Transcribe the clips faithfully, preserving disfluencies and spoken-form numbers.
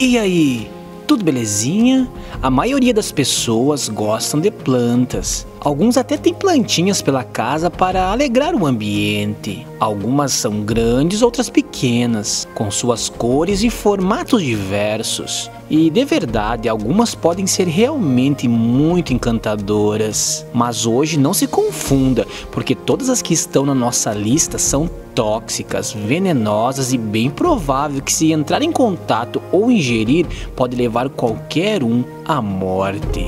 E aí, tudo belezinha? A maioria das pessoas gostam de plantas. Alguns até têm plantinhas pela casa para alegrar o ambiente. Algumas são grandes, outras pequenas, com suas cores e formatos diversos. E de verdade, algumas podem ser realmente muito encantadoras. Mas hoje não se confunda, porque todas as que estão na nossa lista são tóxicas, venenosas e bem provável que, se entrar em contato ou ingerir, pode levar qualquer um à morte.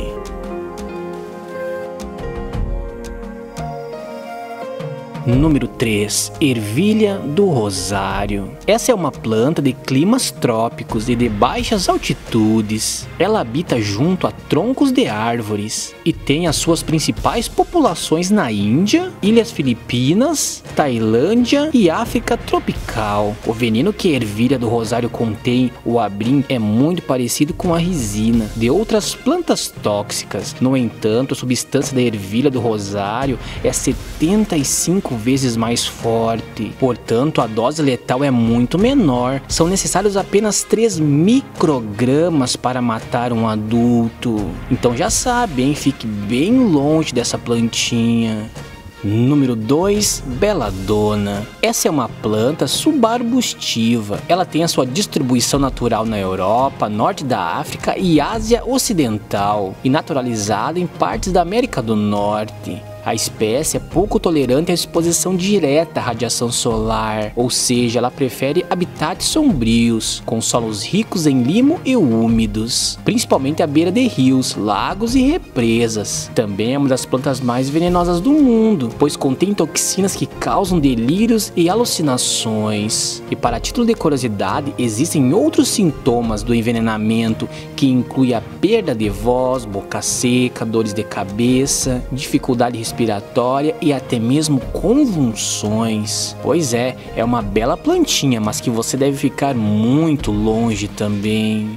Número três. Ervilha do rosário. Essa é uma planta de climas trópicos e de baixas altitudes. Ela habita junto a troncos de árvores e tem as suas principais populações na Índia, Ilhas Filipinas, Tailândia e África tropical. O veneno que a ervilha do rosário contém, o abrin, é muito parecido com a resina de outras plantas tóxicas. No entanto, a substância da ervilha do rosário é setenta e cinco vezes mais forte, portanto a dose letal é muito menor. São necessários apenas três microgramas para matar um adulto. Então já sabe, hein? Fique bem longe dessa plantinha. Número dois. Beladona. Essa é uma planta subarbustiva. Ela tem a sua distribuição natural na Europa, norte da África e Ásia Ocidental, e naturalizada em partes da América do Norte. A espécie é pouco tolerante à exposição direta à radiação solar, ou seja, ela prefere habitats sombrios, com solos ricos em limo e úmidos, principalmente à beira de rios, lagos e represas. Também é uma das plantas mais venenosas do mundo, pois contém toxinas que causam delírios e alucinações. E para título de curiosidade, existem outros sintomas do envenenamento, que inclui a perda de voz, boca seca, dores de cabeça, dificuldade respiratória, respiratória e até mesmo convulsões. Pois é, é uma bela plantinha, mas que você deve ficar muito longe também.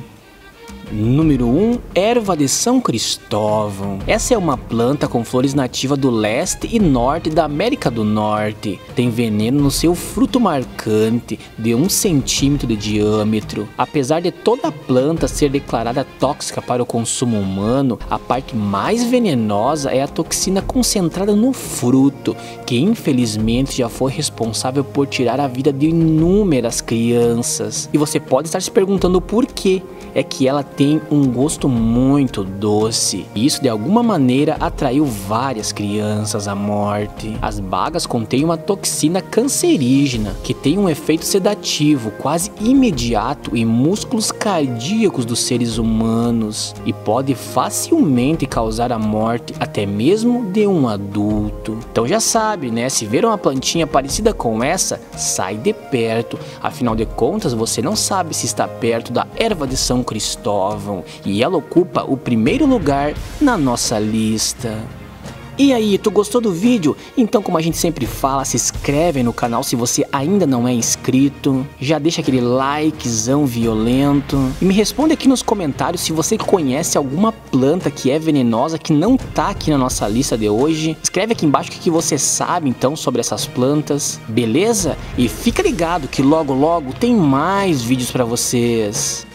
Número um. Erva de São Cristóvão. Essa é uma planta com flores nativa do leste e norte da América do Norte. Tem veneno no seu fruto marcante, de um centímetro de diâmetro. Apesar de toda a planta ser declarada tóxica para o consumo humano, a parte mais venenosa é a toxina concentrada no fruto, que infelizmente já foi responsável por tirar a vida de inúmeras crianças. E você pode estar se perguntando por quê. É que ela tem um gosto muito doce, e isso de alguma maneira atraiu várias crianças à morte. As bagas contêm uma toxina cancerígena que tem um efeito sedativo quase imediato em músculos cardíacos dos seres humanos e pode facilmente causar a morte até mesmo de um adulto. Então já sabe, né? Se ver uma plantinha parecida com essa, sai de perto. Afinal de contas, você não sabe se está perto da erva de São Cristóvão, e ela ocupa o primeiro lugar na nossa lista. E aí, tu gostou do vídeo? Então, como a gente sempre fala, se inscreve no canal se você ainda não é inscrito, já deixa aquele likezão violento e me responde aqui nos comentários se você conhece alguma planta que é venenosa que não tá aqui na nossa lista de hoje. Escreve aqui embaixo o que você sabe então sobre essas plantas, beleza? E fica ligado que logo logo tem mais vídeos pra vocês.